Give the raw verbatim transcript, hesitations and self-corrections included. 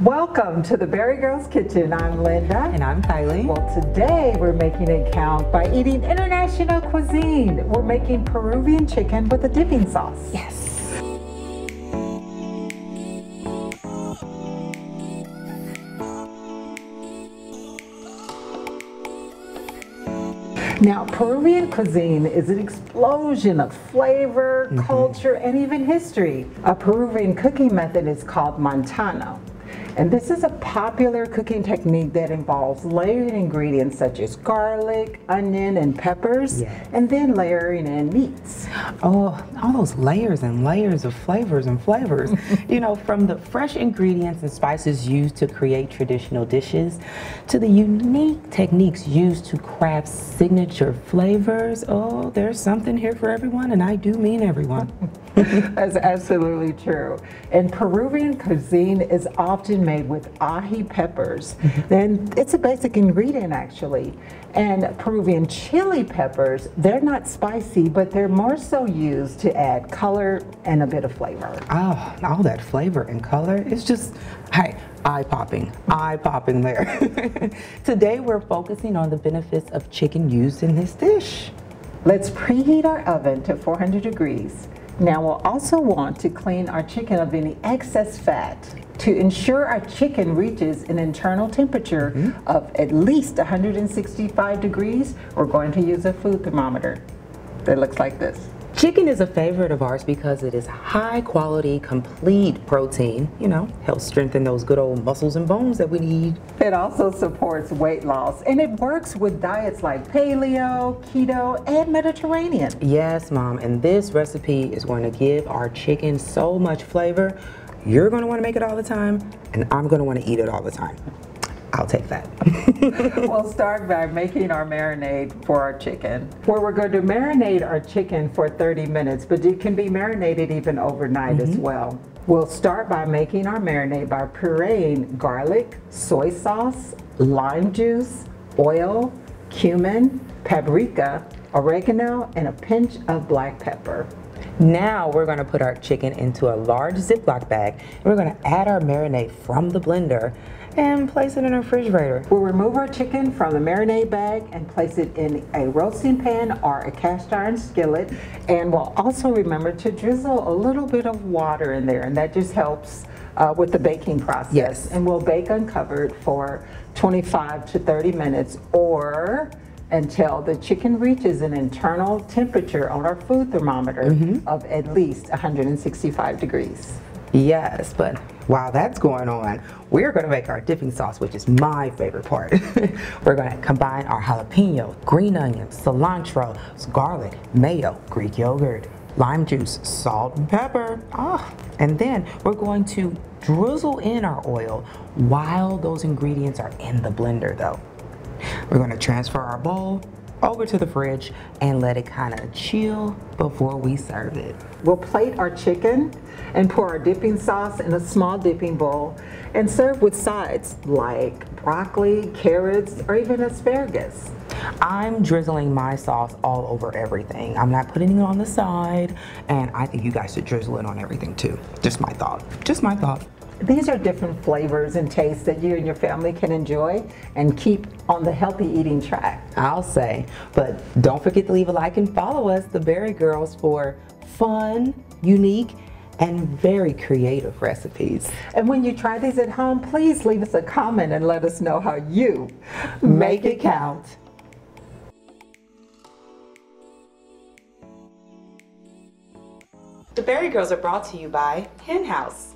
Welcome to the Bari Girls Kitchen. I'm Linda. And I'm Kylie. Well, today we're making it count by eating international cuisine. We're making Peruvian chicken with a dipping sauce. Yes. Now, Peruvian cuisine is an explosion of flavor, mm-hmm. culture, and even history. A Peruvian cooking method is called montano. And this is a popular cooking technique that involves layered ingredients such as garlic, onion, and peppers, yes. and then layering in meats. Oh, all those layers and layers of flavors and flavors. You know, from the fresh ingredients and spices used to create traditional dishes to the unique techniques used to craft signature flavors. Oh, there's something here for everyone, and I do mean everyone. That's absolutely true. And Peruvian cuisine is often made with ahi peppers. And it's a basic ingredient, actually. And Peruvian chili peppers, they're not spicy, but they're more so used to add color and a bit of flavor. Oh, all that flavor and color. It's just, hey, eye-popping, eye-popping there. Today, we're focusing on the benefits of chicken used in this dish. Let's preheat our oven to four hundred degrees. Now we'll also want to clean our chicken of any excess fat to ensure our chicken reaches an internal temperature mm-hmm. of at least one hundred sixty-five degrees. We're going to use a food thermometer that looks like this. Chicken is a favorite of ours because it is high quality, complete protein. You know, helps strengthen those good old muscles and bones that we need. It also supports weight loss, and it works with diets like Paleo, Keto, and Mediterranean. Yes, Mom, and this recipe is going to give our chicken so much flavor. You're going to want to make it all the time, and I'm going to want to eat it all the time. I'll take that. We'll start by making our marinade for our chicken, where we're going to marinate our chicken for thirty minutes, but it can be marinated even overnight mm-hmm. as well. We'll start by making our marinade by pureeing garlic, soy sauce, lime juice, oil, cumin, paprika, oregano, and a pinch of black pepper. Now we're going to put our chicken into a large Ziploc bag, and we're going to add our marinade from the blender and place it in a refrigerator. We'll remove our chicken from the marinade bag and place it in a roasting pan or a cast iron skillet. And we'll also remember to drizzle a little bit of water in there, and that just helps uh, with the baking process. Yes. And we'll bake uncovered for twenty-five to thirty minutes or until the chicken reaches an internal temperature on our food thermometer mm-hmm. of at least one hundred sixty-five degrees. Yes, but while that's going on, we're going to make our dipping sauce, which is my favorite part. We're going to combine our jalapeno, green onion, cilantro, garlic, mayo, Greek yogurt, lime juice, salt, and pepper. Oh, and then we're going to drizzle in our oil while those ingredients are in the blender, though. We're going to transfer our bowl over to the fridge and let it kind of chill before we serve it. We'll plate our chicken and pour our dipping sauce in a small dipping bowl and serve with sides like broccoli, carrots, or even asparagus. I'm drizzling my sauce all over everything. I'm not putting it on the side, and I think you guys should drizzle it on everything too. Just my thought. Just my thought. These are different flavors and tastes that you and your family can enjoy and keep on the healthy eating track. I'll say, but don't forget to leave a like and follow us, the Bari Girls, for fun, unique, and very creative recipes. And when you try these at home, please leave us a comment and let us know how you make it count. The Bari Girls are brought to you by Hen House.